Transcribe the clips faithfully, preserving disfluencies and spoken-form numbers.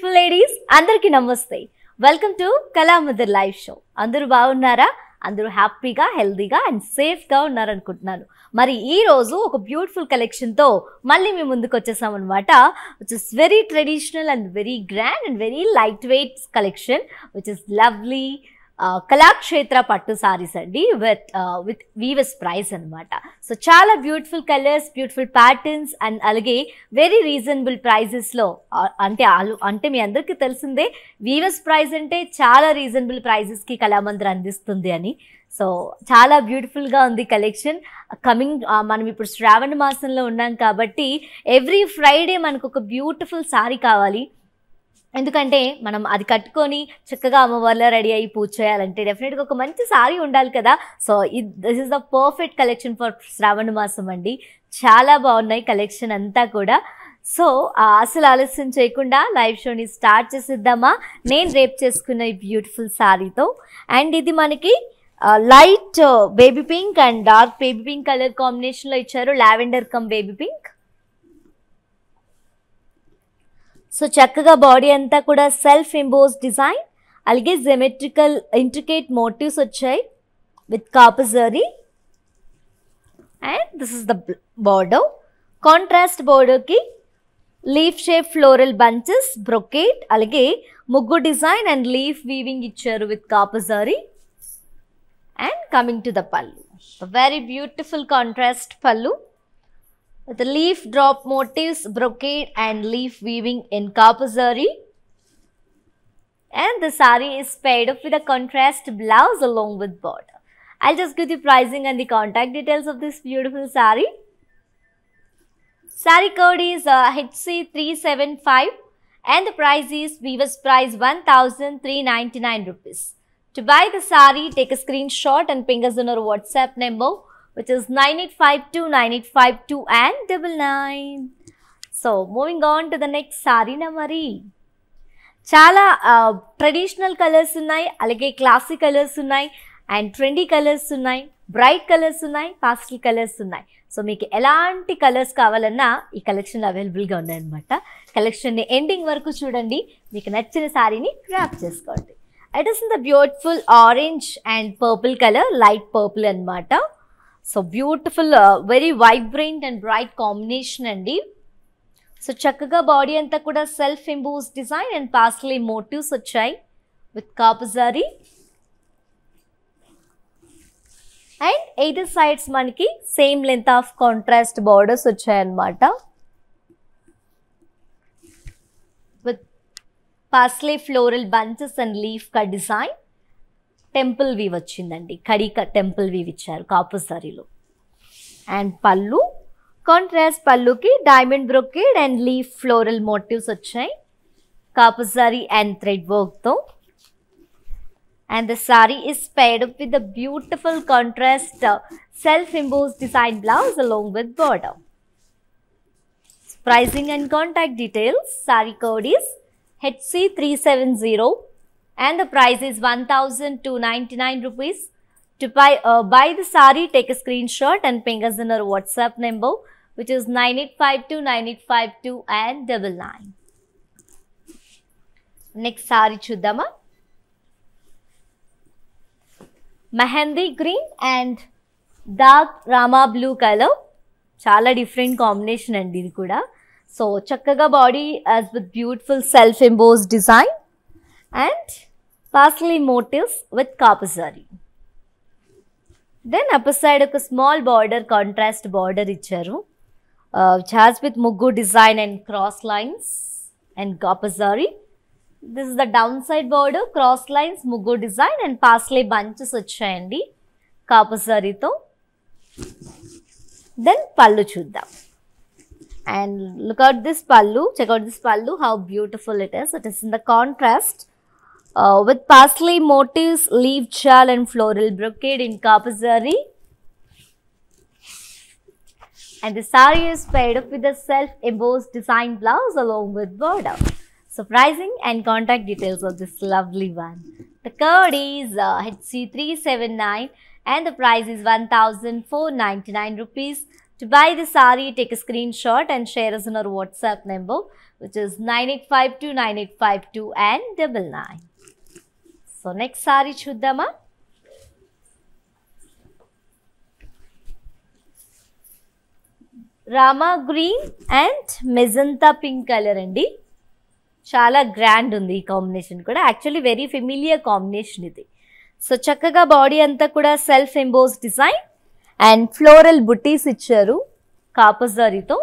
Beautiful ladies అందరికీ నమస్తే. Welcome to Kalamandir live show. అందరూ బాగున్నారా? అందరూ హ్యాపీగా, హెల్దీగా అండ్ సేఫ్గా ఉన్నారనుకుంటున్నాను. మరి ఈరోజు ఒక బ్యూటిఫుల్ కలెక్షన్తో మళ్ళీ మేము ముందుకు వచ్చేసామన్నమాట. Which is very traditional and very grand and very light weight collection which is lovely Kalakshetra pattu saris అండి, విత్ విత్ వీవర్స్ ప్రైస్ అనమాట. సో చాలా beautiful colours, beautiful patterns and అలాగే వెరీ రీజనబుల్ ప్రైజెస్లో. అంటే అంటే మీ అందరికీ తెలిసిందే, వీవర్స్ ప్రైస్ అంటే చాలా రీజనబుల్ ప్రైజెస్కి కళామందిర్ అందిస్తుంది అని. సో చాలా బ్యూటిఫుల్గా ఉంది కలెక్షన్. కమింగ్ మనం ఇప్పుడు శ్రావణ మాసంలో ఉన్నాం కాబట్టి ఎవ్రీ ఫ్రైడే మనకు ఒక బ్యూటిఫుల్ సారీ కావాలి. ఎందుకంటే మనం అది కట్టుకొని చక్కగా అమ్మవారిలో రెడీ అయ్యి పూజ చేయాలంటే డెఫినెట్గా ఒక మంచి సారీ ఉండాలి కదా. సో ఇది this is the perfect collection for Shravana మాసం అండి. చాలా బాగున్నాయి కలెక్షన్ అంతా కూడా. సో అసలు ఆలస్యం చేయకుండా లైవ్ షోని స్టార్ట్ చేసిద్దామా? నేను రేపు చేసుకున్న ఈ బ్యూటిఫుల్ శారీతో. అండ్ ఇది మనకి light baby pink and dark baby pink colour కాంబినేషన్లో ఇచ్చారు, lavender come baby pink. So చక్కగా బాడీ అంతా కూడా సెల్ఫ్ ఇంబోజ్ డిజైన్, అలాగే జిమెట్రికల్ ఇంట్రికేట్ మోటివ్స్ వచ్చాయి with copper zari. And this is the border. Contrast బోర్డర్కి leaf shape floral bunches, brocade, అలాగే ముగ్గు డిజైన్ అండ్ లీఫ్ వీవింగ్ ఇచ్చారు with copper zari. And coming to the pallu, very beautiful contrast pallu with leaf drop motifs, brocade and leaf weaving in copper zari. And the sari is paired up with a contrast blouse along with border. I'll just give the pricing and the contact details of this beautiful sari. Sari code is uh, H C three seven five and the price is weaver's price one thousand three hundred ninety-nine rupees. To buy the sari, take a screenshot and ping us on our WhatsApp number, which is nine eight five two nine eight five two and nine nine nine. So, moving on to the next saree na mari. Chala uh, traditional colors unnai, alage classy colors unnai and trendy colors unnai, bright colors unnai, pastel colors unnai. So మీకు ఎలాంటి colours కావాలన్నా ఈ collection అవైలబుల్గా ఉన్నాయన్నమాట. కలెక్షన్ని ending వరకు చూడండి, మీకు నచ్చిన శారీని గ్రాప్ చేసుకోండి. It is in the beautiful orange and purple color, light purple అన్నమాట. So beautiful, very vibrant and bright combination అండి. సో చక్కగా బాడీ అంతా కూడా self emboss design and paisley motifs వచ్చాయి with copper zari. And either sides మనకి same length of contrast borders వచ్చాయన్నమాట with paisley floral bunches and leaf కా design. Temple weave వచ్చిందండి, కడిక టెంపుల్ వీవ్ ఇచ్చారు కాపర్ సారీలో. అండ్ పళ్ళు, కాంట్రాస్ట్ పళ్ళుకి diamond brocade and leaf floral motifs వచ్చాయి కాపర్ సారీ అండ్ థ్రెడ్ వర్క్తో. And the sorry is paired up with the beautiful contrast self emboss design blouse along with border. Pricing and contact details. Sorry code is H C three seven zero. And the price is one thousand two hundred ninety-nine rupees. To buy, uh, buy the sari, take a screenshot and ping us in our WhatsApp number, which is nine eight five two nine eight five two and nine nine nine. Next sari chuddama. Mehendi green and dark Rama blue color. Chala different combination and idi kuda. So chakkaga body as with beautiful self-imposed design. And parsley motifs with copper zari. Then upper side oka small border, contrast border ఇచ్చారు, which has with muggu design and cross lines and copper zari. This is the downside border, cross lines, muggu design and parsley bunches వచ్చాయండి copper zari తో. Then pallu chuddam. And look out this pallu, check out this pallu, how beautiful it is. It is in the contrast Uh, with parsley motifs, leaf chal and floral brocade in copper zari. And the sari is paired up with a self-embossed design blouse along with border. So pricing and contact details of this lovely one. The code is uh, H C three seven nine and the price is one thousand four hundred ninety-nine rupees. To buy the sari, take a screenshot and share us on our WhatsApp number, which is nine eight five two, nine eight five two and double nine. So next saree chuddama. Rama green and magenta pink color andi. Chala grand undi ee combination kuda. Actually very familiar combination idi. So chakkaga body anta kuda self embossed design and floral booties icharu kaapu zari tho.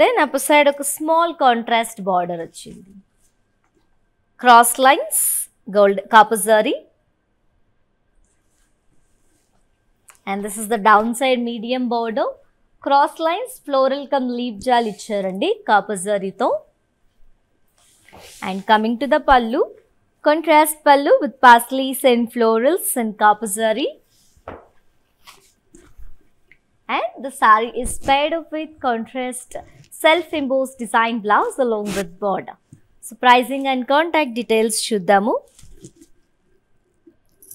Then upper side oka small contrast border achindi. Cross lines, gold kaapu zari. And this is the downside medium border. Cross lines, floral cum leaf jal icharandi kaapu zari tho. And coming to the pallu, contrast pallu with pasleys and florals and kaapu zari. And the saree is paired up with contrast self-imposed design blouse along with border. So pricing and contact details chuddamu.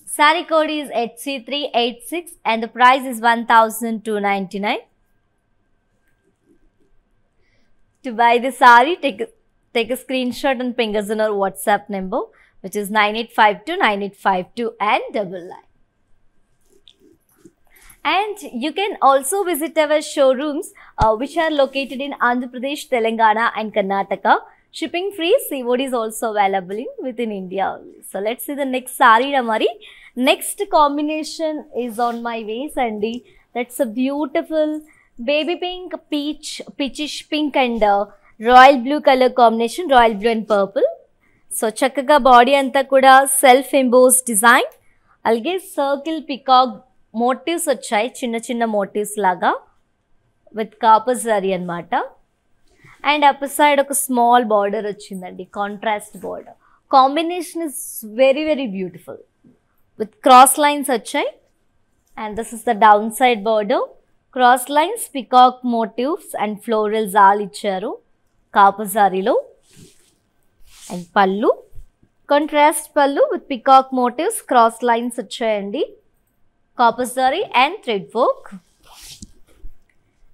Saree code is H C three eight six and the price is one thousand two hundred ninety-nine dollars. To buy the saree, take a, take a screenshot and ping us on our WhatsApp number, which is nine eight five two, nine eight five two and double nine. And you can also visit our showrooms uh, which are located in Andhra Pradesh, Telangana and Karnataka. Shipping free, C O D is also available in within India only. So let's see the next saree Ramari. Next combination is on my way, Sandy. That's a beautiful baby pink, peach, peachish pink and uh, royal blue color combination, royal blue and purple. So chakkaga body anta kuda self-embossed design. Alge circle peacock motives achai, chinna chinna motives laga with kaapu zari anamata. And upper side oka small border achindandi, contrast border. Combination is very very beautiful with cross lines achai. And this is the downside border. Cross lines, peacock motifs and florals all icharu kaapu zari lo. And pallu, contrast pallu with peacock motifs, cross lines achayandi, kaapu zari and thread work.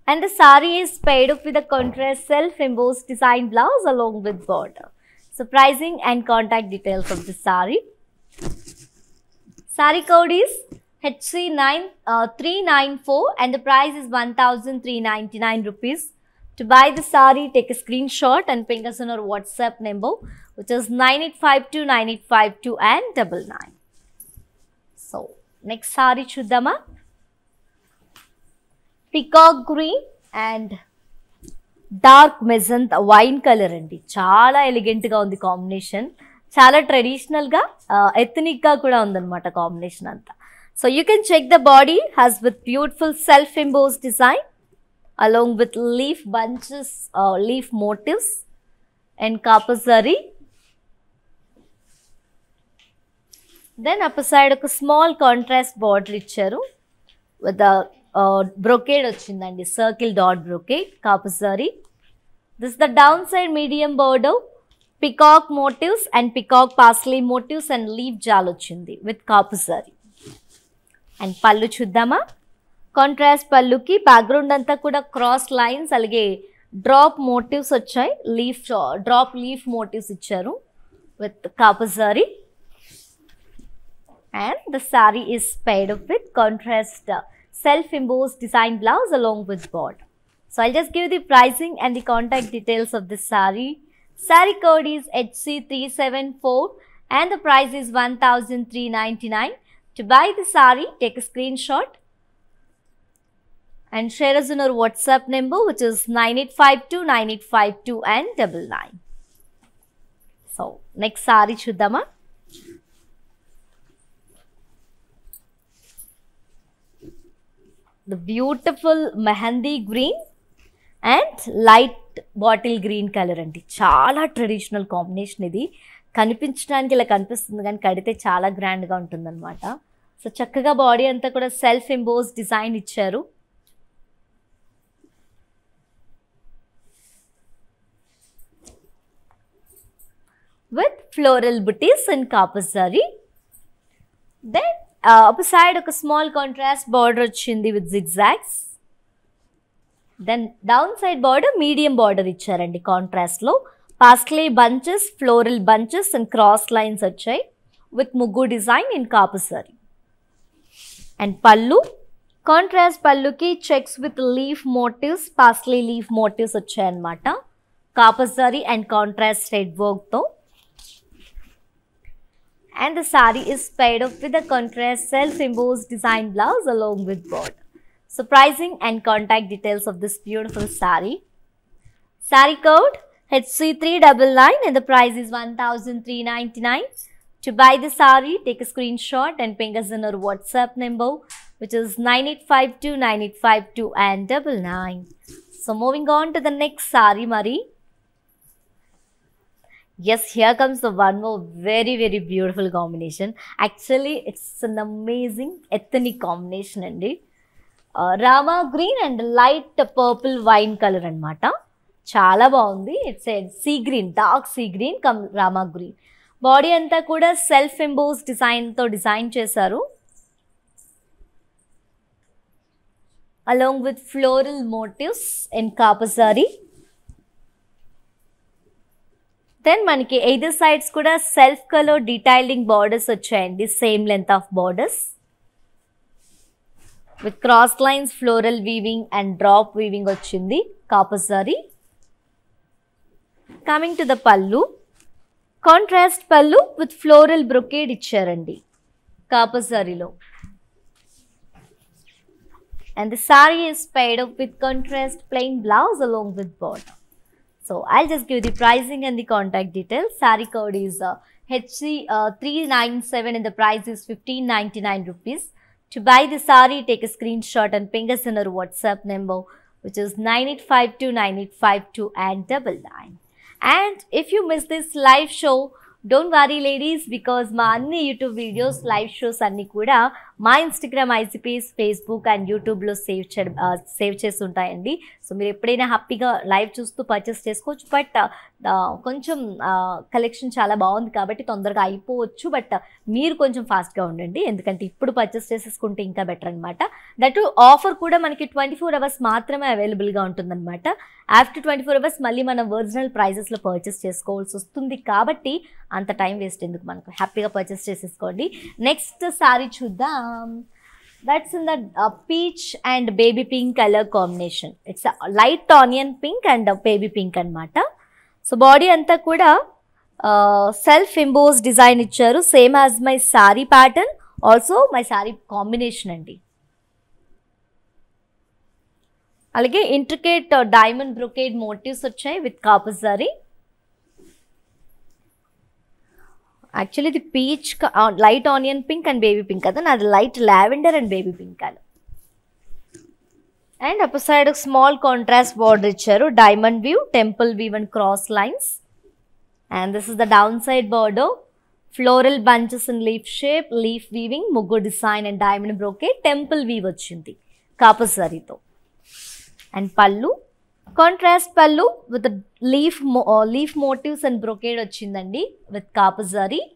And the saree is paired up with a contrast self-embossed design blouse along with border. So pricing and contact details of the saree. Saree code is H C three nine four and the price is one thousand three hundred ninety-nine rupees. To buy the saree, take a screenshot and ping us on our WhatsApp number, which is nine eight five two, nine eight five two and double nine. So next saree chuddama. Peacock green and dark magenta wine color andi. Chala elegant ga undi combination. Chala traditional ga, uh, ethnic ga kuda undanamata combination anta. So you can check the body has with beautiful self-embossed design along with leaf bunches, uh, leaf motifs and kaapu zari. Then upper side oka small contrast border icharu with the Uh, brocade ochindandi, circle dot brocade, kaapu zari. This is the downside medium border, peacock motifs and peacock parsley motifs and leaf jal ochindi with kaapu zari. And pallu chuddama. Contrast pallu ki background anta kuda cross lines alage drop motifs achai, leaf drop leaf motifs icharu with kaapu zari. And the saree is paired up with contrast uh, self-imposed design blouse along with border. So I'll just give you the pricing and the contact details of this saree. Saree code is H C three seven four and the price is one thousand three hundred ninety-nine dollars. To buy the saree, take a screenshot and share us on our WhatsApp number, which is nine eight five two, nine eight five two and double nine. So next saree chuddama. The beautiful mehendi green and light bottle green color andi. Chala traditional combination idi. Kanipinchdaniki ila kanipistundi gaani kadite chala grand ga untundannamata. So chakkaga body anta kuda self embossed design icharu. With floral booties and kaapu zari. Then Uh, upper side oka small contrast border ochindi with zigzags. Then downside border medium border icharandi contrast lo. Pastel bunches, floral bunches and cross lines achai with mugu design in kapu saree. And pallu, contrast pallu ki checks with leaf motifs, pastel leaf motifs achai anamata. Kapu saree and contrast thread work tho. And the saree is paired up with a contrast self-imposed design blouse along with border. So, pricing and contact details of this beautiful saree. Saree code H C three nine nine and the price is one thousand three hundred ninety-nine dollars. To buy the saree, take a screenshot and ping us in our WhatsApp number, which is nine eight five two nine eight five two and nine nine. So, moving on to the next saree, Mari. Yes, here comes the one more very, very beautiful combination. Actually, it's an amazing ethnic combination andi. Uh, Rama green and light purple wine color anamata. Chala baundi. It's a sea green, dark sea green, come Rama green. Body anta kuda self-imposed design to design chesaru. Along with floral motifs in kapasari. Then manaki either sides kuda self color detailing borders vachayandi, same length of borders with cross lines, floral weaving and drop weaving vachindi kaapu saree. Coming to the pallu, contrast pallu with floral brocade icharandi kaapu saree lo, and the saree is paired up with contrast plain blouse along with border. So, I'll just give the pricing and the contact details. Saree code is uh, H C three nine seven and the price is fifteen ninety-nine rupees. To buy the saree, take a screenshot and ping us in our WhatsApp number, which is nine eight five two nine eight five two and nine nine. And if you miss this live show, don't worry ladies, because my YouTube videos, live shows anni kuda my Instagram, I C Ps, Facebook and YouTube lo save che, uh, save chestuntayandi. So meer eppudaina happy ga live chustu purchase chesukochu, but uh, koncham uh, collection chala baagundi kabatti tondaraga ayipochu, but uh, meer koncham fast ga undandi endukante ippudu purchase cheseskunte inka better anamata. That offer kuda manaki twenty-four hours maatrame available ga untundanamata. After twenty-four hours malli mana original prices lo purchase chesukovalsi vastundi kabatti anta time waste enduku manaku happy ga purchase chesesukondi. Next saree chuddam. Um, that's in the uh, peach and baby pink color combination. It's a light onion pink and a baby pink anamata. So, body anta kuda uh, self-imposed design icharu, same as my saree pattern, also my saree combination andi. Alage intricate uh, diamond brocade motifs vachai with kaapu saree. Actually, the peach, uh, light onion pink and baby pink. Then, uh, light lavender and baby pink color. And upper side a small contrast border icharu, diamond weave, temple weave and cross lines. And this is the downside border. Floral bunches in leaf shape, leaf weaving, mugu design and diamond brocade, temple weave vachindi kaapu saree tho. And pallu, contrast pallu with the leaf mo uh, leaf motifs and brocade vachindandi with kaapu saree.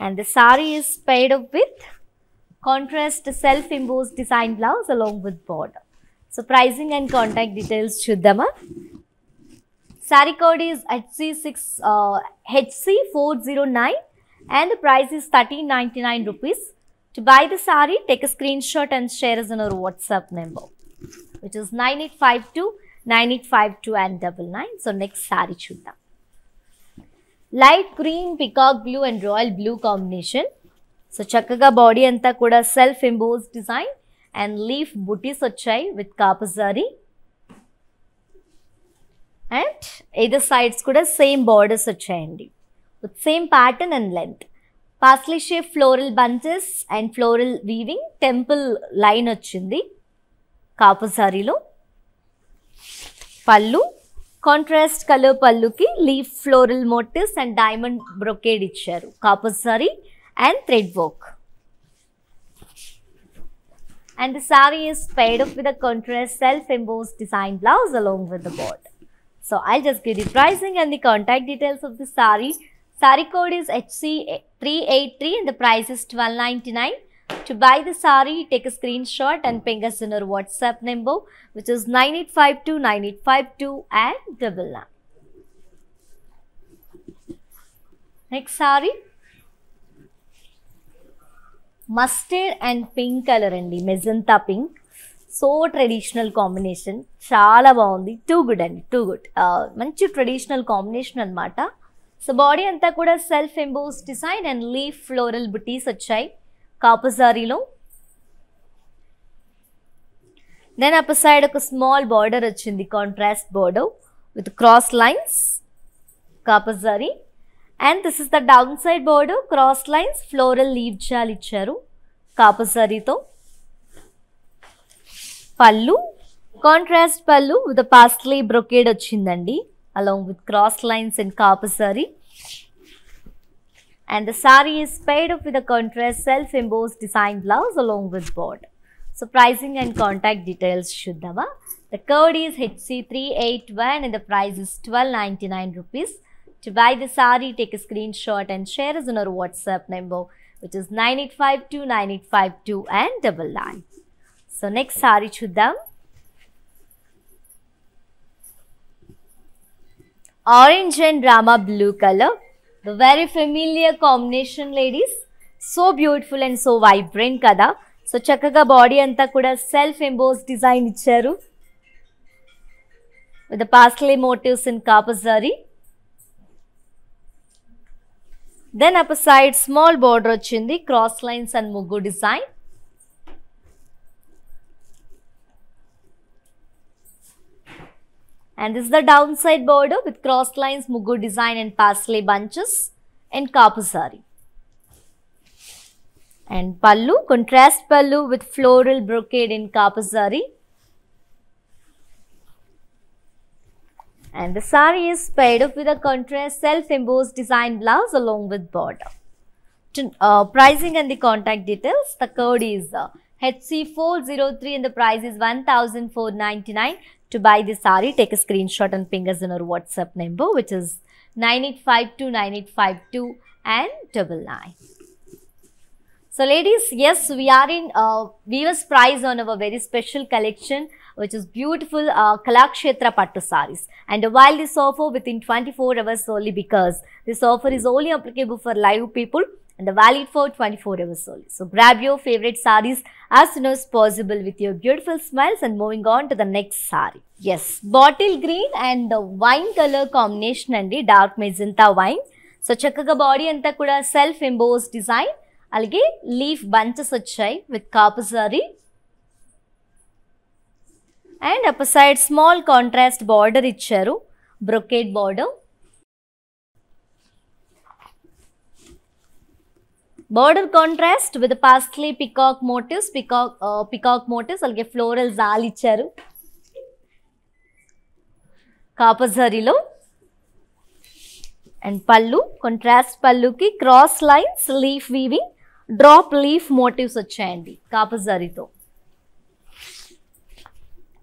And the saree is paired up with contrast self-imposed design blouse along with border. So, pricing and contact details chuddama. Saree code is H C four zero nine and the price is thirteen ninety-nine rupees. To buy the saree, take a screenshot and share us on our WhatsApp number, which is nine eight five two nine eight five two and nine nine. So, next saree chuddam. Light green, peacock blue and royal blue combination. So, chakkaga body anta kuda self-imposed design and leaf booties vachai with kaapu saree. And either sides kuda same borders vachayandi with same pattern and length. Parsley shaped floral bunches and floral weaving, temple line vachindi kaapu saree lo. Pallu, contrast color pallu ki leaf floral motifs and diamond brocade icharu kaapu saree and thread work. And the saree is paired up with a contrast self-imposed design blouse along with the border. So, I'll just give the pricing and the contact details of the saree. Saree code is H C three eight three and the price is twelve ninety-nine. To buy the saree, take a screenshot and ping us in our WhatsApp number, which is nine eight five two nine eight five two and double nine. Next saree, mustard and pink color and magenta pink. So traditional combination. Chala baundi. Too good and too good. Uh, manchu traditional combination and mata. So body anta kuda self embossed design and leaf floral booties achai. Kapasari lo. Then upper side a small border achindi contrast border with cross lines. Kapasari. And this is the downside border, cross lines, floral leaf jal icharu. Kapasari to. Pallu. Contrast pallu with the pastel brocade achindandi, along with cross lines and kapasari. And the saree is paired up with a contrast self-embossed design blouse along with board. So pricing and contact details Shuddhava. The code is H C three eight one and the price is twelve ninety-nine rupees. To buy the saree, take a screenshot and share us on our WhatsApp number, which is nine eight five two nine eight five two and double nine. So next saree Shuddham. Orange and Rama blue color, the very familiar combination ladies, so beautiful and so vibrant kada. So chakaga body anta kuda self-embossed design icharu with the pastel motifs in kapasari. Then upper side small border chindi, cross lines and mugu design. And this is the downside border with cross lines, mugu design and pastel bunches and kapasari. And pallu, contrast pallu with floral brocade in kapasari. And the saree is paired up with a contrast self-embossed design blouse along with border. To, uh, pricing and the contact details, the code is uh, H C four zero three and the price is one thousand four hundred ninety-nine. To buy this saree, take a screenshot and ping us in our WhatsApp number, which is nine eight five two nine eight five two and double nine. So ladies, yes, we are in uh, Weaver's Prize on our very special collection, which is beautiful uh, Kalakshetra Pattu sarees. And while this offer within twenty-four hours only, because this offer is only applicable for live people and valid for twenty-four hours only. So grab your favorite sarees as soon as possible with your beautiful smiles and moving on to the next saree. Yes, bottle green and the wine color combination and the dark magenta wine. So chakkaga body anta kuda self-embossed design. Alge leaf bunches achai with kapasari. And upper side small contrast border icharu, brocade border. Border contrast with the pastel peacock motifs, peacock, uh, peacock motifs, alge floral zal icharu. Kapasari lo. And pallu, contrast pallu ki cross lines, leaf weaving. Drop leaf motifs achandi kapasari to.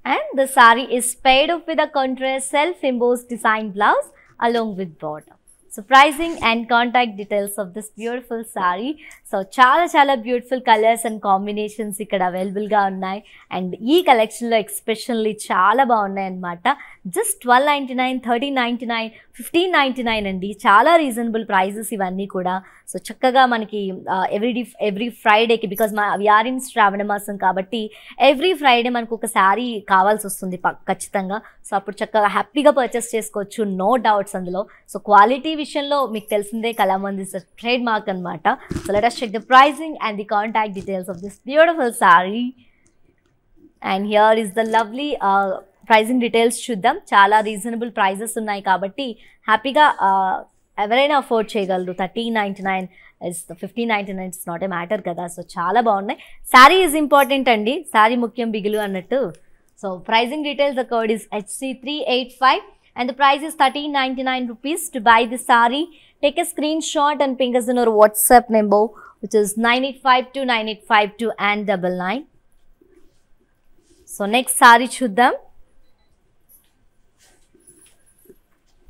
And the saree is paired up with a contrast self-embossed design blouse along with border. So pricing and contact details of this beautiful saree. So chala chala beautiful colors and combinations ikkada available ga unnai, and ee collection lo especially chala baagunnai anamata. Just twelve ninety-nine, thirteen ninety-nine, fifteen ninety-nine and chala reasonable prices ivanni kuda. So chakkaga maniki uh, every every Friday ki, because ma, we are in Shravana Masam kabatti every Friday manaku oka saree kavalsi vastundi kachithanga. So appudu chakkaga happy ga purchase chesukochu, no doubts andulo. So quality vision lo meeku telusinde Kalamandir is a trademark anamata. So let us check the pricing and the contact details of this beautiful saree. And here is the lovely uh, pricing details Shuddham. Chala reasonable prices unnai kabatti happy ga uh, everyone afford cheyagalru. Thirteen ninety-nine is the fifteen ninety-nine is not a matter kada. So chala baagunnai, saree is important andi, saree mukyam bigilu annattu. So pricing details, the code is H C three eight five and the price is thirteen ninety-nine rupees. To buy the saree, take a screenshot and ping us in our WhatsApp number, which is nine eight five two nine eight five two and double nine. So next saree Shuddham.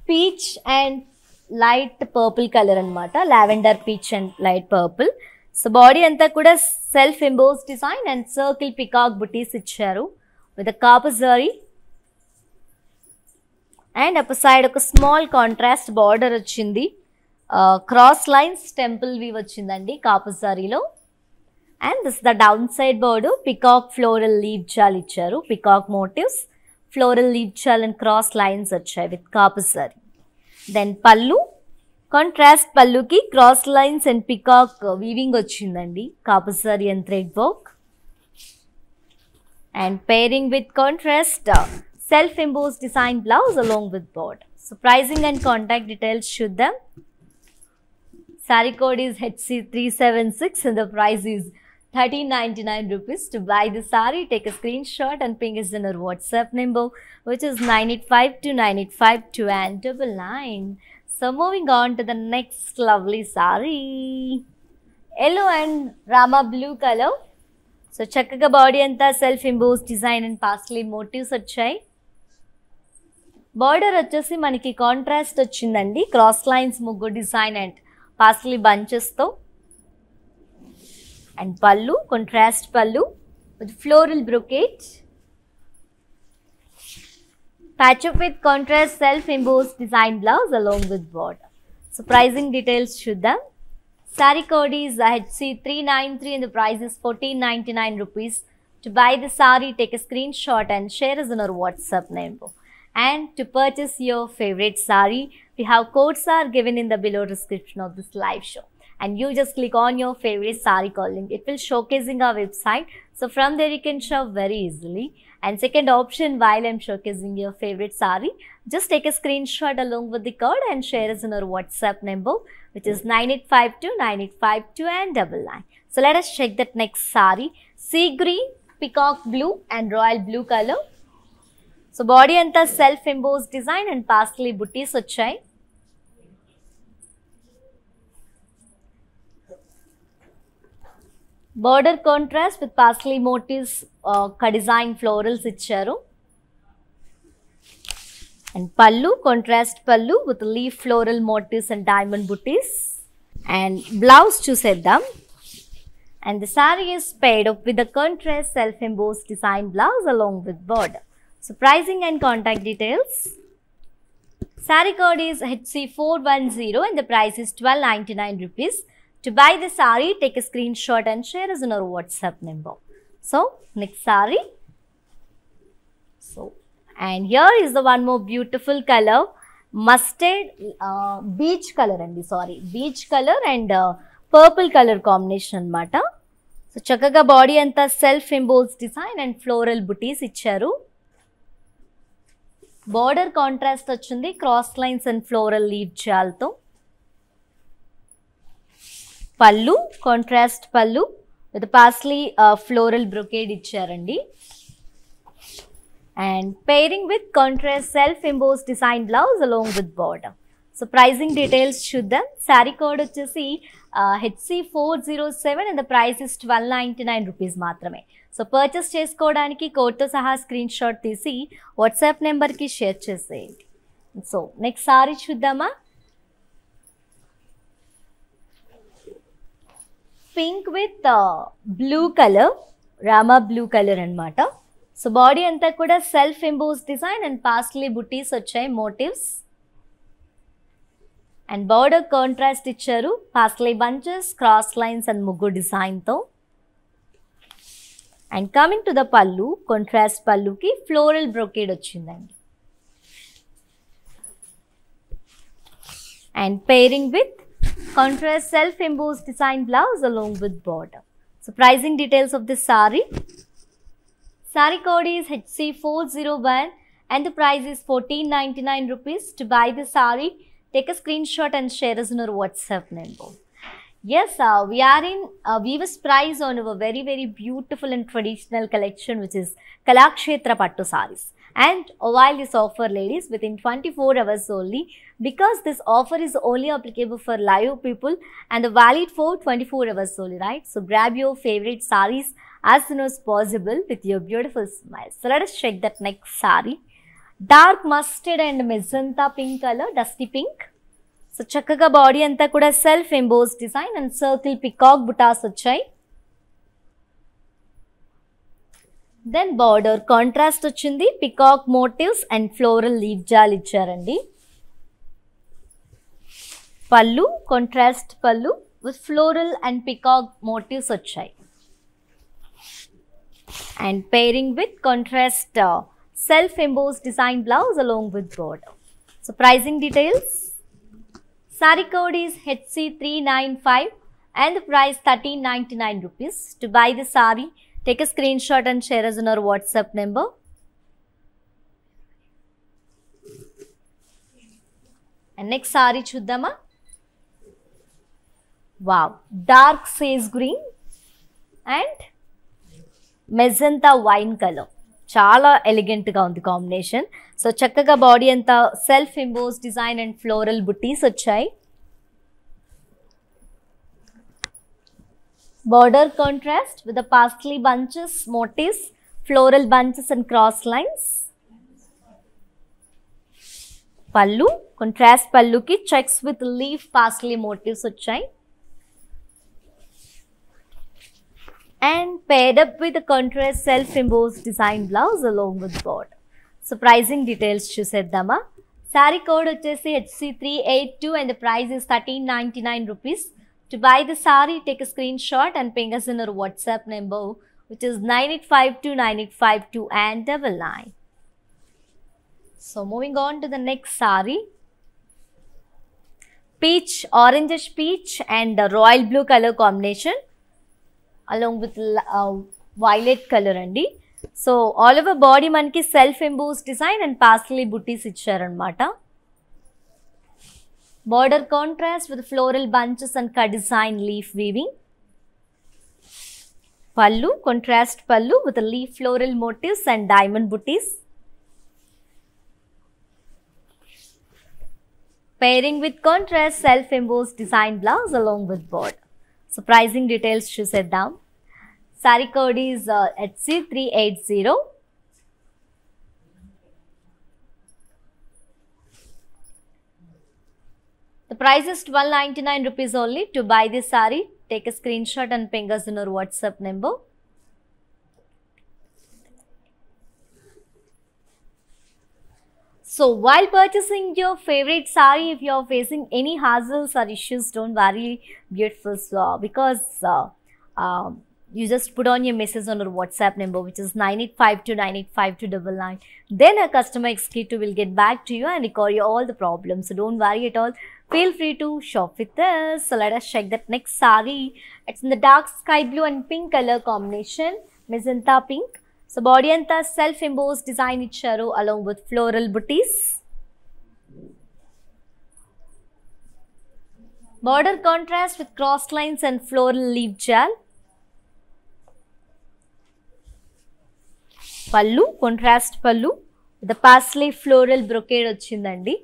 Peach and light purple color anamata, lavender, peach and light purple. So body anta kuda self embossed design and circle peacock booties icharu with a copper zari and upper side oka small contrast border vachindi. Uh, cross lines temple weave vachindandi copper zari lo, and this is the downside border, peacock floral leaf jal icharu, peacock motifs, floral leaf jal and cross lines achai with copper zari. Then pallu contrast pallu ki cross lines and peacock weaving vachindandi, copper zari and thread work, and pairing with contrast uh, self embossed design blouse along with board. So pricing and contact details chuddam. Saree code is H C three seven six and the price is thirteen ninety-nine rupees. To buy the saree, take a screenshot and ping us in our WhatsApp number, which is nine eight five two nine eight five two nine nine. So moving on to the next lovely saree, yellow and Rama blue color. So chakkaga body anta self embossed design and pastel motifs achai. Border achasi maniki contrast achindandi, cross lines muggu design and parsley bunches tho, and pallu contrast pallu with floral brocade, patch up with contrast self embossed design blouse along with border. So pricing details chuddam. Saree code is H C three nine three and the price is fourteen ninety-nine rupees. To buy the saree, take a screenshot and share us on our WhatsApp number. And to purchase your favorite saree, we have codes are given in the below description of this live show, and you just click on your favorite saree calling. It will showcasing our website, so from there you can shop very easily. And second option, while I'm showcasing your favorite saree, just take a screenshot along with the code and share us in our WhatsApp number, which is nine eight five two nine eight five two nine nine nine. So let us check that next saree, sea green, peacock blue and royal blue color. So body anta self embossed design and pastel booties vachai. Border contrast with pastel motifs, uh, design florals icharu, and pallu contrast pallu with leaf floral motifs and diamond booties. And blouse chusedam, and the saree is paired up with the contrast self embossed design blouse along with border. So pricing and contact details. Saree code is H C four one zero and the price is twelve ninety-nine rupees. To buy the saree, take a screenshot and share us on our WhatsApp number. So, next saree. So, and here is the one more beautiful color, mustard, uh, beach color and sorry, beach color and uh, purple color combination mata. So, chakaga body anta self embossed design and floral booties icharu. Border contrast achundi, cross lines and floral leaf jalto. Pallu contrast pallu with the parsley uh, floral brocade icharandi, and pairing with contrast self embossed design blouse along with border. So pricing details chuddam. Saree code vachesi uh, H C four zero seven and the price is twelve ninety-nine rupees maatrame. So purchase chesukodaniki code tho saha screenshot teesi WhatsApp number ki share cheseyandi. So next saree chuddama, pink with uh, blue color, Rama blue color anamata. So body anta kuda self embossed design and pastel booties vachai motifs, and border contrast icharu, pastel bunches, cross lines and muggu design tho. And coming to the pallu, contrast pallu ki floral brocade vachindandi, and pairing with contrast self embossed design blouse along with border. So pricing details of this saree. Saree code is H C four zero one and the price is fourteen ninety-nine rupees. To buy the saree, take a screenshot and share us on our WhatsApp number. Yes, uh, we are in uh, Weaver's Prize on our very very beautiful and traditional collection, which is Kalakshetra Pattu sarees. And avail this offer, ladies, within twenty-four hours only, because this offer is only applicable for live people and valid for twenty-four hours only, right? So grab your favorite sarees as soon as possible with your beautiful smile. So let us check that next saree, dark mustard and magenta pink color, dusty pink. So చక్కగా body అంతా కూడా self emboss design and circle peacock butas వచ్చాయి. Then border contrast వచ్చింది, peacock motifs and floral leaf jaal ఇచ్చారండి. Pallu contrast pallu with floral and peacock motifs వచ్చాయి and pairing with contrast uh, self embossed design blouse along with border. So pricing details, saree code is H C three nine five and the price thirteen ninety-nine rupees. To buy the saree, take a screenshot and share us on our WhatsApp number. And next saree chuddama. Wow, dark sage green and magenta wine colour, చాలా ఎలిగెంట్గా ఉంది combination. So చక్కగా body అంతా self emboss design and floral butis వచ్చాయి. Border contrast with paisley bunches motifs, floral bunches and cross lines. Pallu contrast పళ్ళుకి checks with leaf paisley motifs వచ్చాయి. And paired up with a contrast self-embossed design blouse along with border. So pricing details చూసేద్దామా. Saree code వచ్చేసి H C three eight two and the price is thirteen ninety-nine rupees. To buy the saree, take a screenshot and ping us in our WhatsApp number, which is nine eight five two nine eight five two and double nine. So moving on to the next saree. Peach, orangish peach and the royal blue color combination along with uh, violet color andi. So all over body manki self embossed design and pastel booties icharanamata. Border contrast with floral bunches and cut design leaf weaving. Pallu contrast pallu with the leaf floral motifs and diamond booties. Pairing with contrast self embossed design blouse along with border. So pricing details చూసేద్దాం. Saree code is uh, H C three eight zero. The price is twelve ninety-nine rupees only. To buy this saree, take a screenshot and ping us in our WhatsApp number. So while purchasing your favorite saree, if you are facing any hassles or issues, don't worry, beautiful, so, because uh, uh, you just put on your message on our WhatsApp number, which is nine eight five two nine eight five two nine nine. Then a customer executive will get back to you and record you all the problems. So don't worry at all. Feel free to shop with us. So let us check that next saree. It's in the dark sky blue and pink color combination, magenta pink. So body anta self embossed design icharu along with floral booties. Border contrast with cross lines and floral leaf jal. Pallu contrast pallu with the parsley floral brocade ochindandi.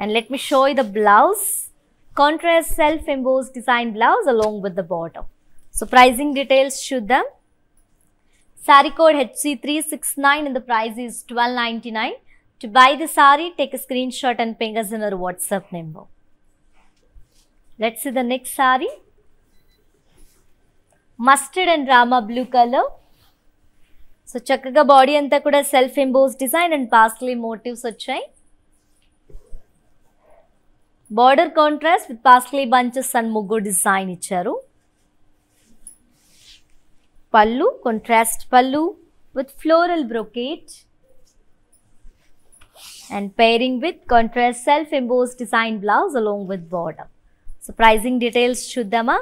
And let me show you the blouse. Contrast self embossed design blouse along with the border. So pricing details chuddam. Saree code H C three six nine and the price is twelve ninety-nine. To buy the saree, take a screenshot and ping us in our WhatsApp number. Let's see the next saree. Mustard and Rama blue color. So chakkaga body anta kuda self embossed design and pastel motifs vachai. Border contrast with pastel bunches and mugo design icharu. Pallu contrast pallu with floral brocade and pairing with contrast self embossed design blouse along with border. So pricing details chuddama.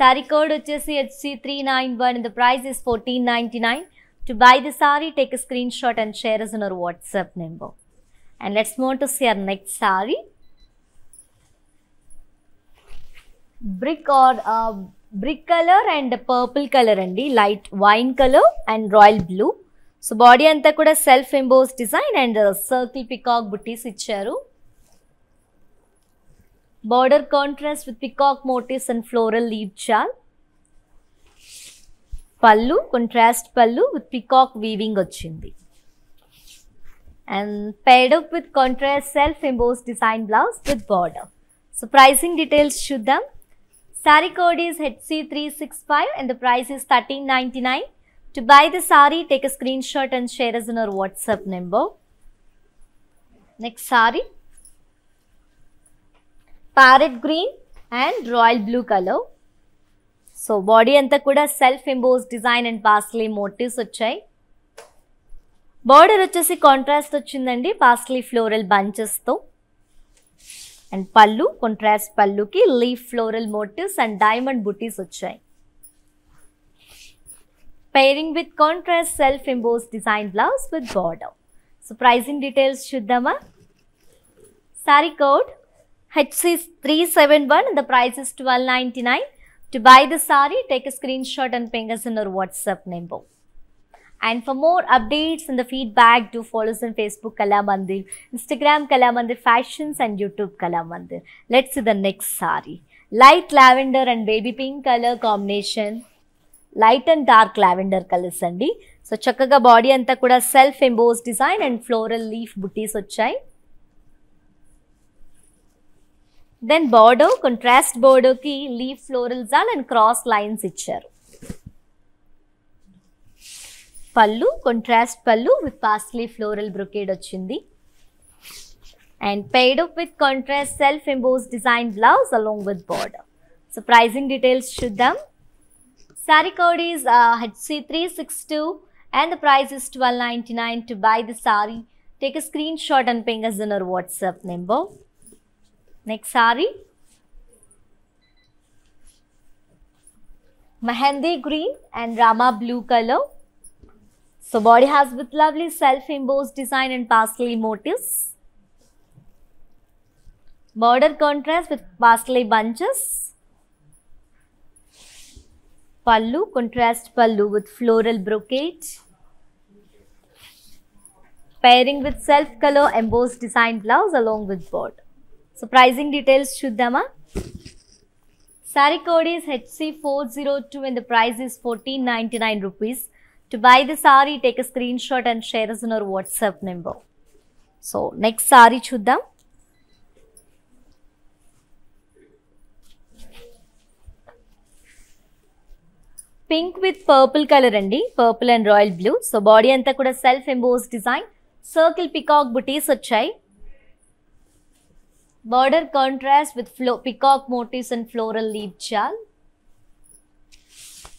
Saree code vachesi H C three nine one and the price is fourteen ninety-nine. To buy the saree, take a screenshot and share us on our WhatsApp number. And let's move to see our next saree. Brick or uh, brick color and purple color అండి, light wine colour and royal blue. So body అంతా కూడా self emboss design and circle peacock butis ఇచ్చారు. Border contrast with peacock motifs and floral leaf jaal. Pallu contrast pallu with peacock weaving వచ్చింది and paired up with contrast self embossed design blouse with border. So pricing details Shuddham. Sari code is H C three six five and the price is thirteen ninety-nine. To buy the sari, take a screenshot and share us on our WhatsApp number. Next sari. Parrot green and royal blue color. So body anta kuda self-imposed design and parsley motifs vachai. Border vachesi contrast vachindandi parsley floral bunches tho. And pallu contrast pallu ki leaf floral motifs and diamond booties vachai. Pairing with contrast self-imposed design blouse with border. So pricing details Shuddhama. Sari code H C three seven one and the price is twelve ninety-nine. To buy the sari, take a screenshot and ping us in our WhatsApp number. And for more updates and the feedback, do follow us on Facebook Kalamandir, Instagram Kalamandir Fashions and YouTube Kalamandir. Let's see the next sari. Light lavender and baby pink color combination. Light and dark lavender colors andi. So chakkaga body anta kuda self-imposed design and floral leaf booties vachai. Then border, contrast border ki leaf florals and cross lines icharu. Pallu, contrast pallu with parsley floral brocade ochindi. And paired up with contrast self-imposed design blouse along with border. So pricing details Shuddham. Sari code is uh, H C three six two and the price is twelve ninety-nine. To buy the sari, take a screenshot and ping us in our WhatsApp number. Next sari, Mehendi green and Rama blue color. So body has with lovely self-imposed design and parsley motifs. Border contrast with parsley bunches. Pallu, contrast pallu with floral brocade. Pairing with self-color embossed design blouse along with border. So pricing details Shuddhama. Sari code is H C four zero two and the price is fourteen ninety-nine rupees. To buy the sari, take a screenshot and share us on our WhatsApp number. So next sari Shuddham. Pink with purple color andi, purple and royal blue. So body anta kuda self-imposed design, circle peacock booties vachai. Border contrast with flo peacock motifs and floral leaf chal.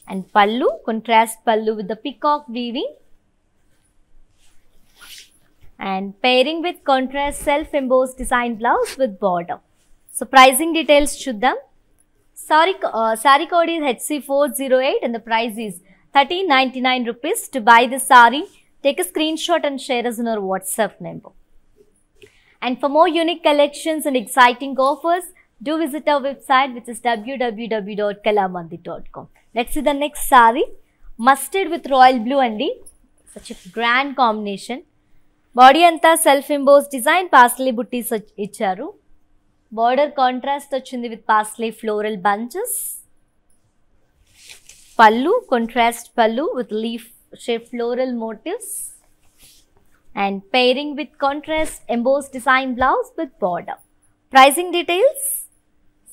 And pallu, contrast pallu with the peacock weaving. And pairing with contrast self-imposed design blouse with border. So pricing details Shuddham. Sari, uh, sari code is H C four zero eight and the price is thirteen ninety-nine rupees. To buy the sari, take a screenshot and share us on our WhatsApp number. And for more unique collections and exciting offers, do visit our website, which is w w w dot kalamandir dot com. Let's see the next sari. Mustard with royal blue andi. Such a grand combination. Body anta self-imposed design, parsley booties icharu. Border contrast ochindi with parsley floral bunches. Pallu, contrast pallu with leaf shaped floral motifs. And pairing with contrast embossed design blouse with border. Pricing details.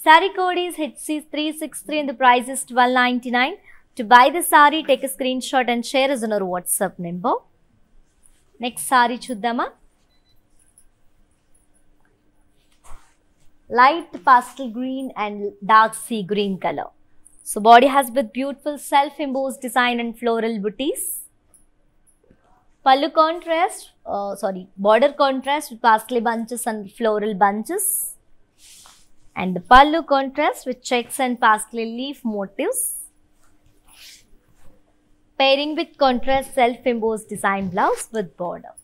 Sari code is H C three six three and the price is twelve ninety-nine. To buy the sari, take a screenshot and share us on our WhatsApp number. Next sari Shuddhama. Light pastel green and dark sea green color. So body has with beautiful self-imposed design and floral booties. Pallu contrast, uh, sorry, border contrast with parsley bunches and floral bunches. And the pallu contrast with checks and parsley leaf motifs. Pairing with contrast self-imposed design blouse with border.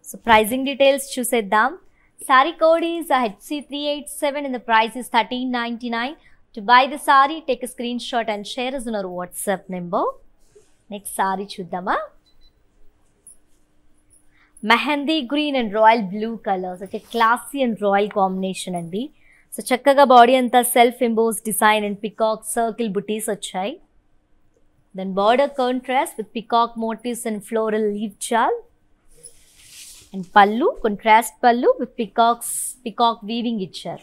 So pricing details Shuddham. Sari code is H C three eight seven and the price is thirteen ninety-nine. To buy the sari, take a screenshot and share us on our WhatsApp number. Next sari Shuddhama. Mehendi green and royal blue color. Such a classy and royal combination andi. So chakkaga body anta self-imposed design and peacock circle booties achai. Then border contrast with peacock motifs and floral leaf chal. And pallu, contrast pallu with peacocks, peacock weaving ichar.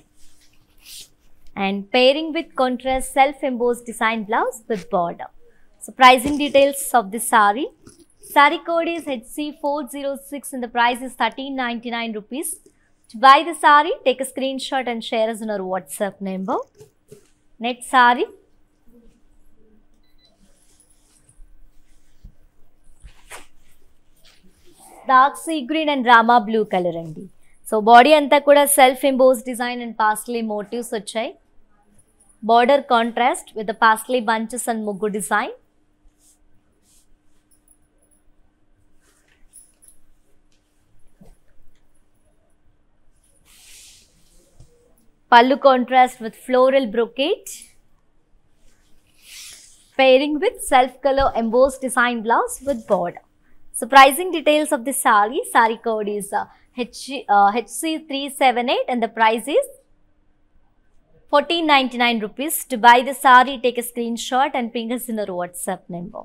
and pairing with contrast self-embossed design blouse with border. So pricing details of this saree. Saree code is H C four zero six and the price is thirteen ninety-nine rupees. To buy the saree, take a screenshot and share us on our WhatsApp number. Next saree. Dark sea green and Rama blue color andi. So body anta kuda self embossed design and pastel motifs vachai. Border contrast with the pastel bunches and mugu design. Pallu contrast with floral brocade. Pairing with self color embossed design blouse with border. So pricing details of the saree, saree code is uh, H C three seven eight and the price is fourteen ninety-nine rupees. To buy the saree, take a screenshot and ping us in our WhatsApp number.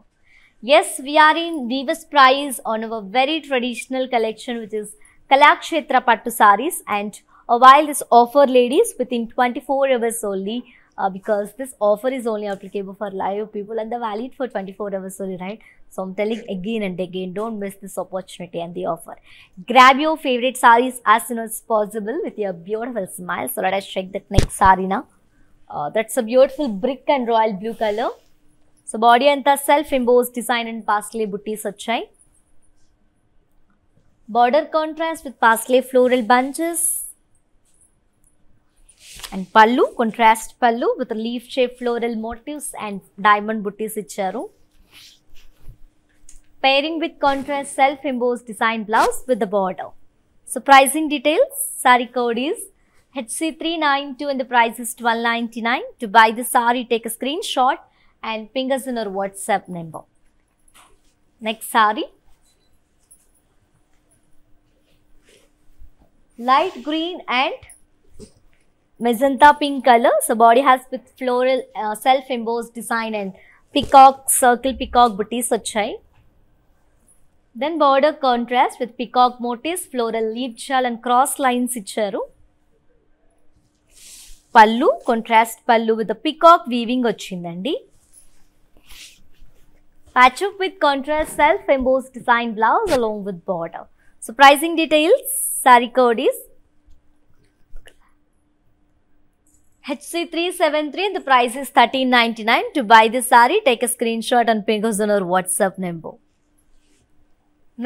Yes, we are in Divas price on our very traditional collection, which is Kalakshetra Pattu sarees, and uh, while this offer, ladies, within twenty-four hours only, Uh, because this offer is only applicable for live people and they're valid for twenty-four hours only, right? So I'm telling again and again, don't miss this opportunity and the offer. Grab your favorite sarees as soon as possible with your beautiful smile. So let us check that next saree now. Uh, that's a beautiful brick and royal blue color. So body anta self-embossed design and pastel booties achai. Border contrast with pastel floral bunches. And pallu, contrast pallu with leaf shaped floral motifs and diamond booties icharu. Pairing with contrast self-embossed design blouse with the border. So pricing details, saree code is H C three nine two and the price is twelve ninety-nine. To buy the saree, take a screenshot and ping us in our WhatsApp number. Next saree. Light green and magenta pink color. So body has with floral uh, self-embossed design and peacock, circle peacock booties achai. Then border contrast with peacock motifs, floral leaf shell and cross lines icharu. Pallu, contrast pallu with the peacock weaving achindandi. Patchup with contrast self-embossed design blouse along with border. So pricing details, saree code is H C three seven three and the price is thirteen ninety-nine. To buy this saree, take a screenshot and ping us on our WhatsApp number.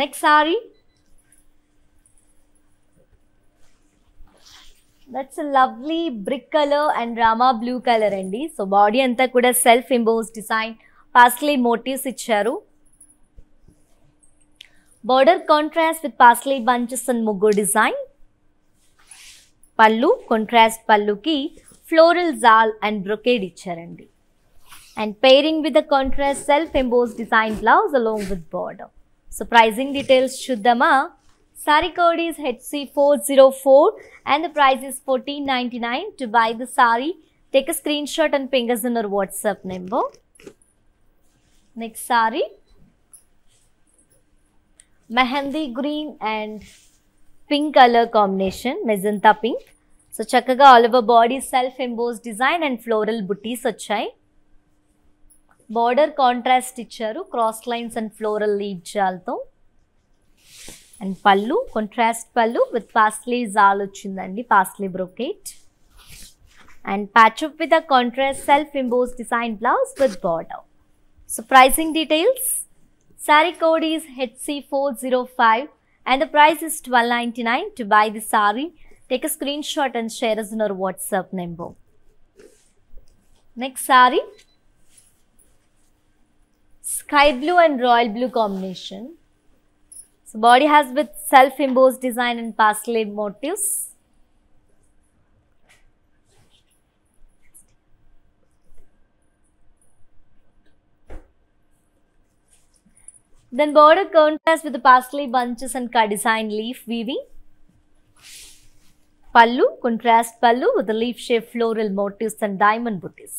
Next saree. That's a lovely brick color and Rama blue color andi. So body anta kuda self-embossed design, pastel motifs icharu. Border contrast with pastel bunches and mugu design. Pallu, contrast pallu ki floral zal and brocade icharandi. And pairing with the contrast self-embossed design blouse along with border. So pricing details Shuddhama. Saree code is H C four zero four and the price is fourteen ninety-nine. To buy the saree, take a screenshot and ping us on our WhatsApp number. Next saree. Mehendi green and pink color combination, magenta pink. So chakaga all over body self-embossed design and floral booties achai. Border contrast icharu, cross lines and floral leaf jalto. And pallu, contrast pallu with pastel zal ochindandi, pastel brocade. And patch up with a contrast self-embossed design blouse with border. So pricing details, saree code is H C four zero five. And the price is twelve ninety-nine. To buy the saree, take a screenshot and share us on our WhatsApp number. Next saree. Sky blue and royal blue combination. So body has with self-embossed design and pastel motifs. Then border contrast with the pastel bunches and cut design leaf weaving. Pallu, contrast pallu with the leaf shaped floral motifs and diamond booties.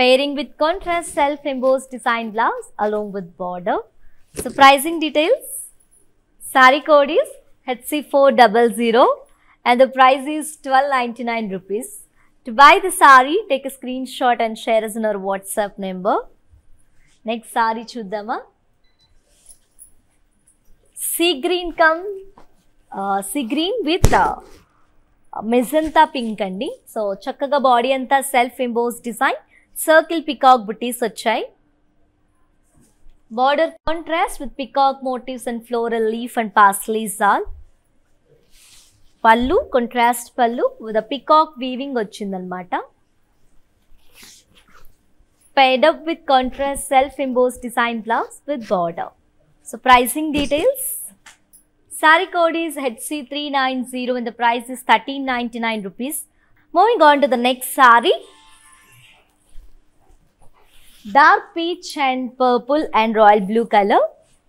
Pairing with contrast self-embossed design blouse along with border. So pricing details, saree code is H C four zero zero and the price is twelve ninety-nine rupees. To buy the saree, take a screenshot and share us on our WhatsApp number. Next saree chuddama. Sea green come, uh, sea green with uh, magenta pink andi. So, chakkaga body anta self-imposed design. Circle peacock booties achai. Border contrast with peacock motifs and floral leaf and parsley zal. Pallu, contrast pallu with a peacock weaving ochindalmata. Paired up with contrast self-imposed design blouse with border. So, pricing details. Saree code is H C three nine zero and the price is thirteen ninety-nine rupees. Moving on to the next saree. Dark peach and purple and royal blue color.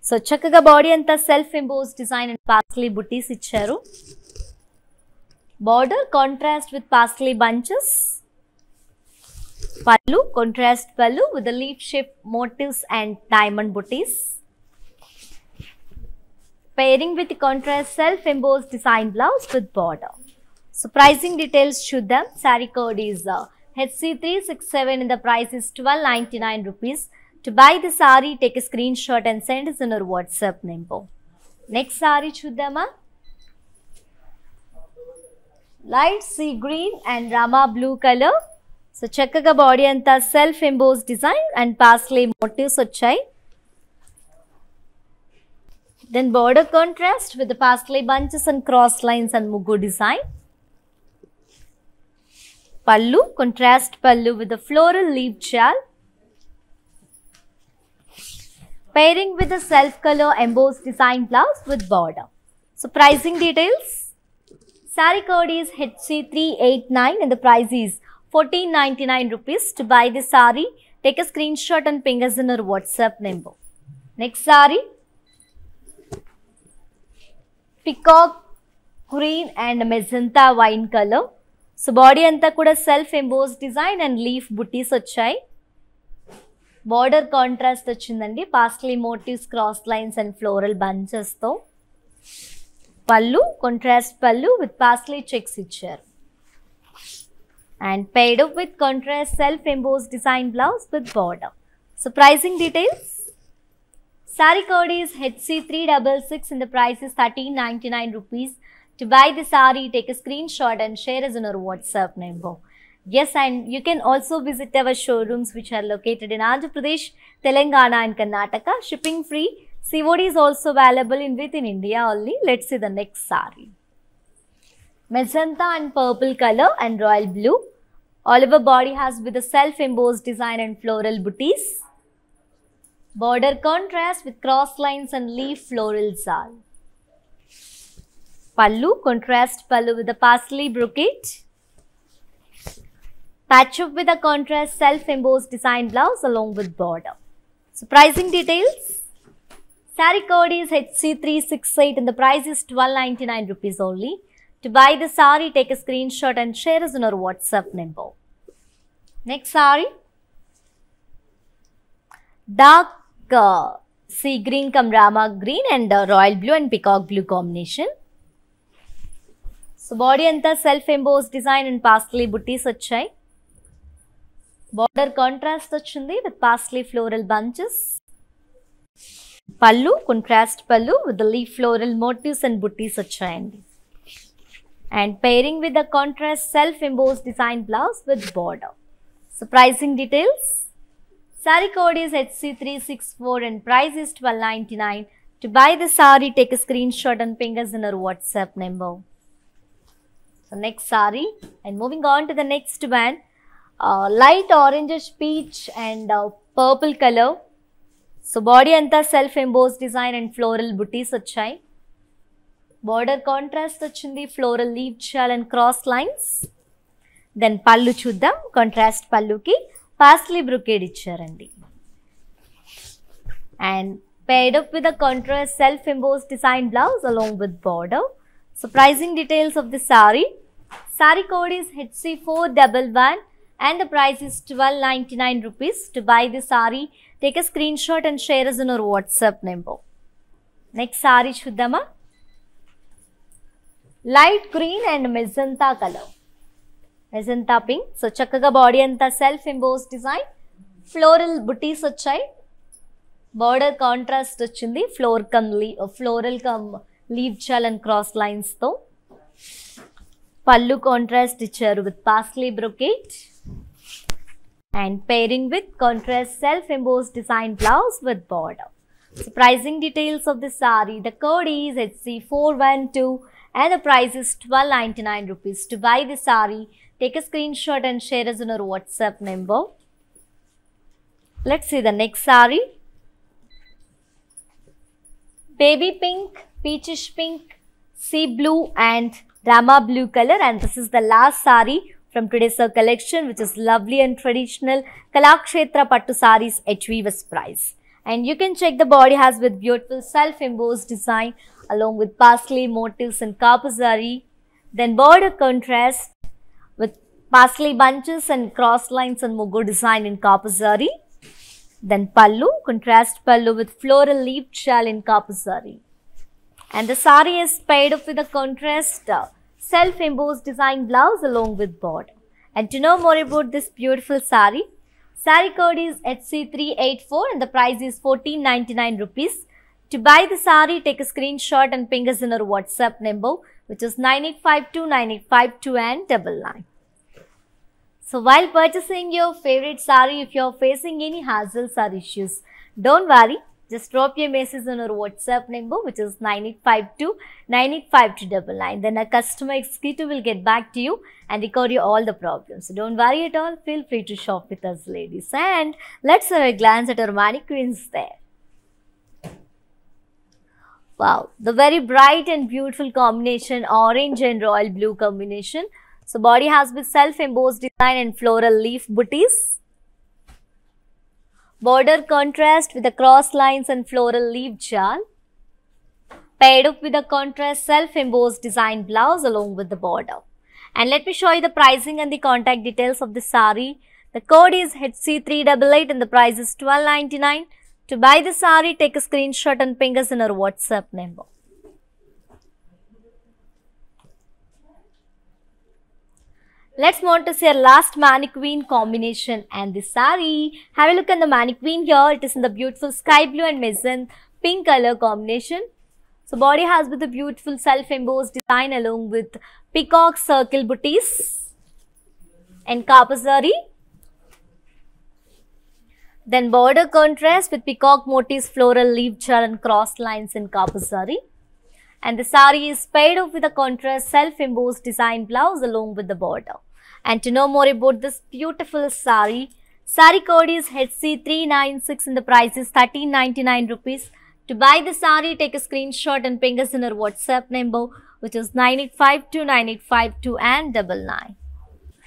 So, chakkaga body anta self-imposed design and parsley booties icharu. Border contrast with parsley bunches. Pallu, contrast pallu with the leaf shape motifs and diamond booties. Pairing with the contrast self-imposed design blouse with border. So, pricing details Shuddham. Saree code is uh, H C three six seven and the price is twelve ninety-nine rupees. To buy the saree, take a screenshot and send us on our WhatsApp number. Next saree Shuddhama. Light sea green and rama blue color. So, chakkaga body anta self-imposed design and parsley motifs vachai. Then border contrast with the parsley bunches and cross lines and mugu design. Pallu, contrast pallu with the floral leaf chal. Pairing with the self-color embossed design blouse with border. So, pricing details. Saree code is H C three eight nine and the price is fourteen ninety-nine rupees. To buy this saree, take a screenshot and ping us in our WhatsApp number. Next saree, peacock green and magenta wine color. So, body anta kuda self-imposed design and leaf booties vachai. Border contrast vachindandi, parsley motifs, cross lines and floral bunches tho. Pallu, contrast pallu with parsley checks ichar and paired up with contrast self-imposed design blouse with border. So, pricing details. Saree code is H C three six six and the price is thirteen ninety-nine rupees. To buy the saree, take a screenshot and share us on our WhatsApp number. Yes, and you can also visit our showrooms which are located in Andhra Pradesh, Telangana and Karnataka. Shipping free. C O D is also available in within India only. Let's see the next saree. Magenta and purple color and royal blue. All over body has with a self-imposed design and floral booties. Border contrast with cross lines and leaf floral zal. Pallu, contrast pallu with a parsley brocade. Patch up with a contrast self-imposed design blouse along with border. So, pricing details. Saree code is H C three six eight and the price is twelve ninety-nine rupees only. To buy the saree, take a screenshot and share us on our WhatsApp number. Next saree, dark uh, sea green, kamrama green and uh, royal blue and peacock blue combination. So, body anta self-imposed design and parsley booties achai. Border contrast achindi with parsley floral bunches. Pallu, contrast pallu with the leaf floral motifs and booties achayandi. And pairing with the contrast self-imposed design blouse with border. So, pricing details. Saree code is H C three six four and price is twelve ninety-nine. To buy the saree, take a screenshot and ping us in our WhatsApp number. So, next saree, and moving on to the next one. Uh, light orangish peach and uh, purple color. So, body anta self-imposed design and floral booties achai. Border contrast achindi, floral leaf shell and cross lines. Then pallu chuddam, contrast pallu ki parsley brocade icharandi. And paired up with a contrast self-imposed design blouse along with border. So, pricing details of the saree. Saree code is H C four one one and the price is twelve ninety-nine rupees. To buy the saree, take a screenshot and share us on our WhatsApp number. Next saree Shuddhama. light green and magenta color. Magenta pink. So, chakkaga body anta self-imposed design. Floral booties vachai. Border contrast vachindi. Floral cum floral cum leaf shell and cross lines tho. Pallu contrast icharu with parsley brocade. And pairing with contrast self-imposed design blouse with border. Surprising details of the saree. The code is H C four one two and the price is twelve ninety-nine rupees. To buy the saree, take a screenshot and share us on our WhatsApp number. Let's see the next saree. Baby pink, peachish pink, sea blue and Rama blue color, and this is the last saree from today's collection, which is lovely and traditional Kalakshetra Pattu sarees at Weaver's price. And you can check the body has with beautiful self-imposed design along with parsley motifs and carpazari. Then border contrast with parsley bunches and cross lines and mogo design in carpazari. Then pallu, contrast pallu with floral leaf shell in carpazari. And the saree is paired up with a contrast self-imposed design blouse along with border. And to know more about this beautiful saree, saree code is H C three eight four and the price is fourteen ninety-nine rupees. To buy the saree, take a screenshot and ping us in our WhatsApp number, which is nine eight five two nine eight five two nine nine nine. So while purchasing your favorite saree, if you are facing any hassles or issues, don't worry. Just drop your message on our WhatsApp number, which is nine eight five two nine eight five two nine nine. Then a customer executive will get back to you and record you all the problems. So don't worry at all. Feel free to shop with us, ladies. And let's have a glance at our mannequins there. Wow, the very bright and beautiful combination, orange and royal blue combination. So body has with self-imposed design and floral leaf booties. Border contrast with the cross lines and floral leaf shawl. Paired up with the contrast self-imposed design blouse along with the border. And let me show you the pricing and the contact details of the saree. The code is H C three eight eight and the price is twelve ninety-nine. To buy the saree, take a screenshot and ping us in our WhatsApp number. Let's move on to see our last mannequin combination and the saree. Have a look at the mannequin here. It is in the beautiful sky blue and magenta pink color combination. So body has with a beautiful self-imposed design along with peacock circle booties and carpazari. Then border contrast with peacock motifs, floral leaf jar and cross lines in carpazari. And the saree is paired off with a contrast self-imposed design blouse along with the border. And to know more about this beautiful saree, saree code is H C three nine six and the price is thirteen ninety-nine rupees. To buy the saree, take a screenshot and ping us in our WhatsApp number, which is nine eight five two nine eight five two nine nine nine.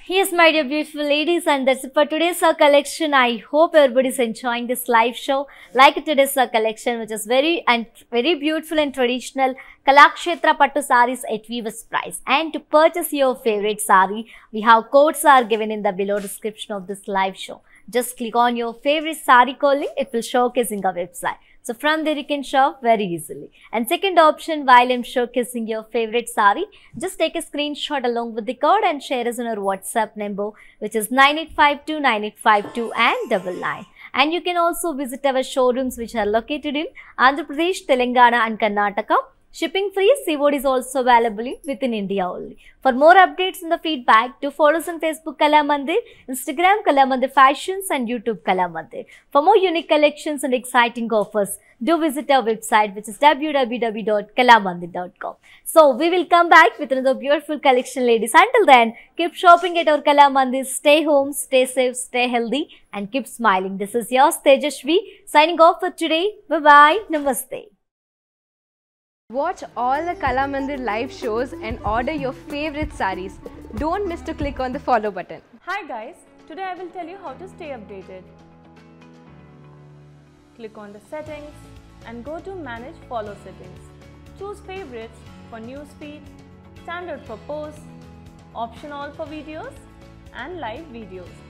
Here's my dear beautiful ladies, and that's it for today's uh, collection. I hope everybody's enjoying this live show. Like today's uh, collection, which is very and very beautiful and traditional Kalakshetra Pattu sarees at Weaver's price. And to purchase your favorite saree, we have codes are given in the below description of this live show. Just click on your favorite saree calling, it will showcase in our website. So from there you can shop very easily. And second option, while I'm showcasing your favorite saree, just take a screenshot along with the code and share us on our WhatsApp number, which is nine eight five two nine eight five two nine nine nine. And you can also visit our showrooms, which are located in Andhra Pradesh, Telangana and Karnataka. Shipping free, C O D is also available in within India only. For more updates and the feedback, do follow us on Facebook Kalamandir, Instagram Kalamandir Fashions and YouTube Kalamandir. For more unique collections and exciting offers, do visit our website, which is w w w dot kalamandir dot com. So we will come back with another beautiful collection, ladies. Until then, keep shopping at our Kalamandir. Stay home, stay safe, stay healthy and keep smiling. This is yours, Tejaswi, signing off for today. Bye-bye. Namaste. Watch all the Kalamandir live shows and order your favorite sarees. Don't miss to click on the follow button. Hi guys, today I will tell you how to stay updated. Click on the settings and go to manage follow settings. Choose favorites for newsfeed, standard for posts, option all for videos and live videos.